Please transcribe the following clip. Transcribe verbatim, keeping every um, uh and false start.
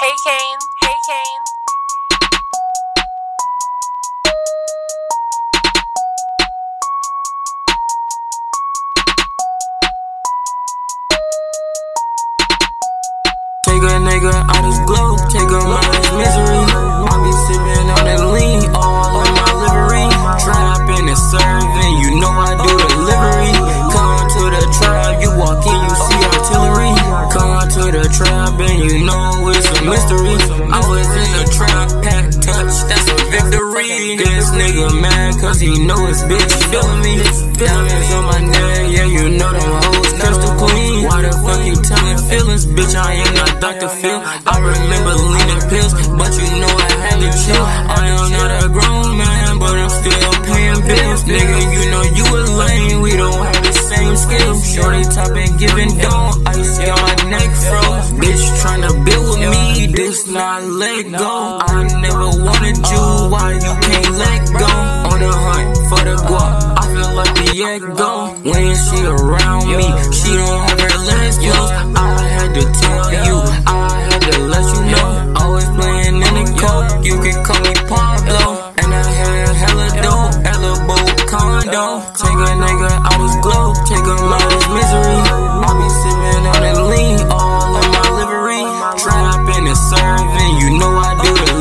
Hey Kaine, hey Kaine. Take a nigga out his glow, take him out his misery. I be sippin' on that lean, all in my livery. Trappin' and serving, you know I do delivery. Come to the trap, you walk in, you see artillery. Come to the trap and you know it's a mystery. I was in a trap, pack touch, that's a victory. This nigga mad cause he know his bitch feelin' me. Diamonds on my neck, yeah, you know them hoes crystal clean. Why the fuck you tellin' feelings, bitch? I ain't not Doctor Phil. I remember leaning pills, but you know I had to chill. I am not a grown man, but I'm still paying bills. Nigga, you know you a lame, we don't have the same skills. Shorty top and giving down, icy on my neck froze. Bitch tryna build with me, this not let go. I never wanted you, why you can't let go? On the hunt for the guap, I feel like the echo. When she around me, she don't have her legs closed. I had to tell you, I had to let you know. Always playing in the cold, you can call me Pablo. And I had hella dope, hella boat condo. Take a nigga out his globe, take him out his misery. I be sippin' on that lean, all in my livery. Trappin' and serving, you know I do the